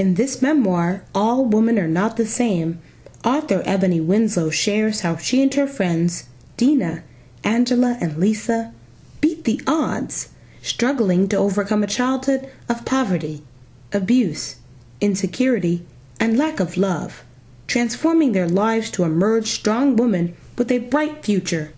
In this memoir, All Women Are Not the Same, author Ebony Winslow shares how she and her friends, Dina, Angela, and Lisa, beat the odds, struggling to overcome a childhood of poverty, abuse, insecurity, and lack of love, transforming their lives to emerge strong women with a bright future.